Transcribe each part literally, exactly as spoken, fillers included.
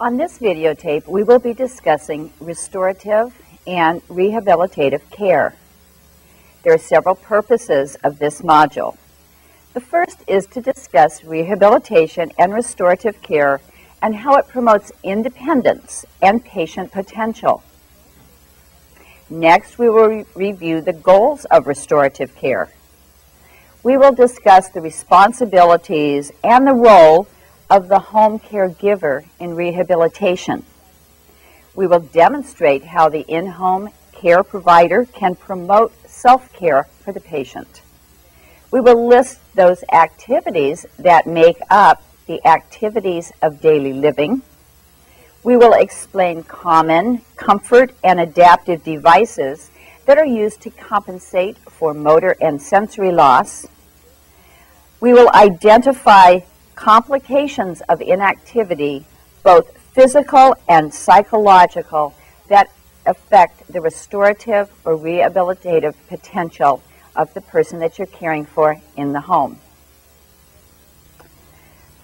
On this videotape, we will be discussing restorative and rehabilitative care. There are several purposes of this module. The first is to discuss rehabilitation and restorative care and how it promotes independence and patient potential. Next, we will re- review the goals of restorative care. We will discuss the responsibilities and the role of the home caregiver in rehabilitation. We will demonstrate how the in-home care provider can promote self-care for the patient. We will list those activities that make up the activities of daily living. We will explain common comfort and adaptive devices that are used to compensate for motor and sensory loss. We will identify complications of inactivity, both physical and psychological, that affect the restorative or rehabilitative potential of the person that you're caring for in the home.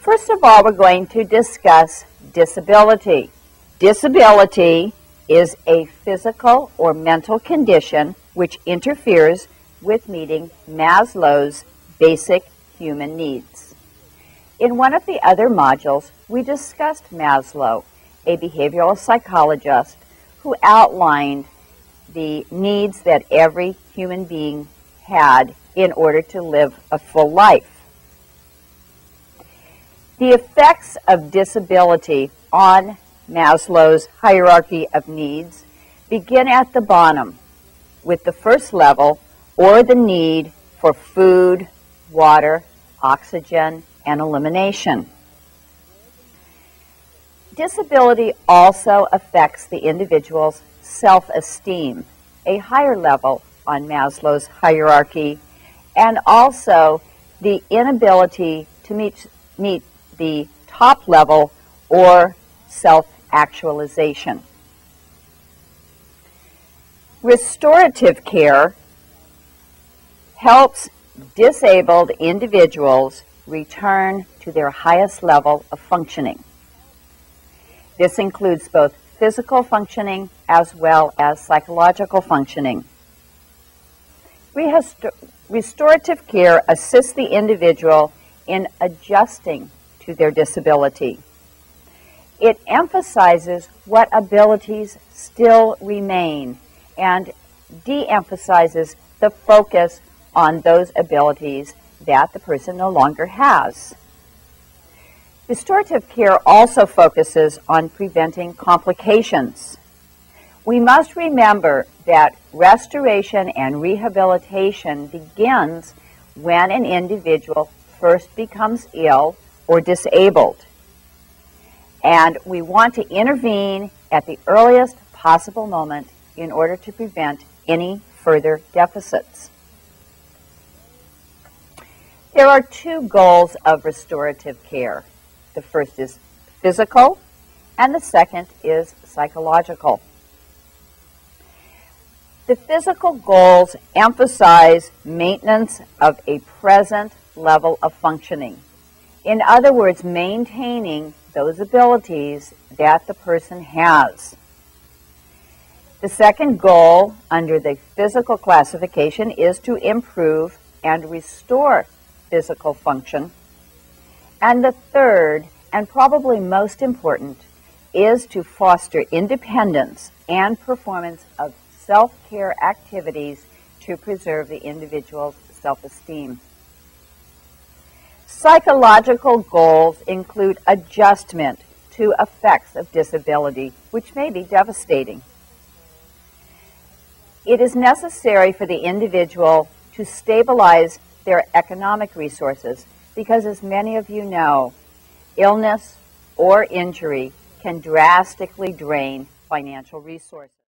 First of all, we're going to discuss disability. Disability is a physical or mental condition which interferes with meeting Maslow's basic human needs. In one of the other modules, we discussed Maslow, a behavioral psychologist who outlined the needs that every human being had in order to live a full life. The effects of disability on Maslow's hierarchy of needs begin at the bottom with the first level, or the need for food, water, oxygen, and elimination. Disability also affects the individual's self-esteem, a higher level on Maslow's hierarchy, and also the inability to meet, meet the top level, or self-actualization. Restorative care helps disabled individuals return to their highest level of functioning. This includes both physical functioning as well as psychological functioning. Restorative care assists the individual in adjusting to their disability. It emphasizes what abilities still remain and de-emphasizes the focus on those abilities that the person no longer has. Restorative care also focuses on preventing complications. We must remember that restoration and rehabilitation begins when an individual first becomes ill or disabled, and we want to intervene at the earliest possible moment in order to prevent any further deficits. There are two goals of restorative care. The first is physical, and the second is psychological. The physical goals emphasize maintenance of a present level of functioning. In other words, maintaining those abilities that the person has. The second goal under the physical classification is to improve and restore physical function. And the third, and probably most important, is to foster independence and performance of self-care activities to preserve the individual's self-esteem. Psychological goals include adjustment to effects of disability, which may be devastating. It is necessary for the individual to stabilize their economic resources because, as many of you know, illness or injury can drastically drain financial resources.